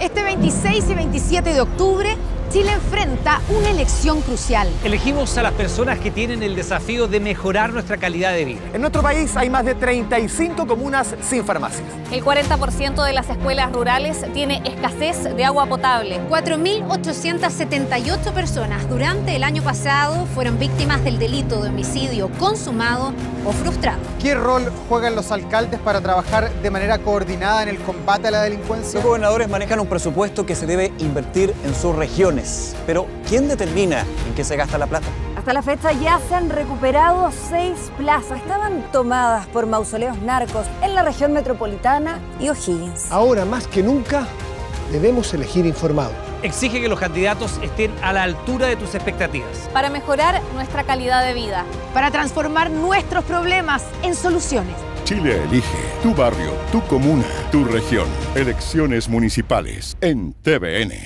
Este 26 y 27 de octubre, Chile enfrenta una elección crucial. Elegimos a las personas que tienen el desafío de mejorar nuestra calidad de vida. En nuestro país hay más de 35 comunas sin farmacias. El 40% de las escuelas rurales tiene escasez de agua potable. 4.878 personas durante el año pasado fueron víctimas del delito de homicidio consumado o frustrado. ¿Qué rol juegan los alcaldes para trabajar de manera coordinada en el combate a la delincuencia? Los gobernadores manejan un presupuesto que se debe invertir en sus regiones. Pero, ¿quién determina en qué se gasta la plata? Hasta la fecha ya se han recuperado 6 plazas. Estaban tomadas por mausoleos narcos en la región metropolitana y O'Higgins. Ahora, más que nunca, debemos elegir informados. Exige que los candidatos estén a la altura de tus expectativas. Para mejorar nuestra calidad de vida. Para transformar nuestros problemas en soluciones. Chile Elige. Tu barrio, tu comuna, tu región. Elecciones municipales en TVN.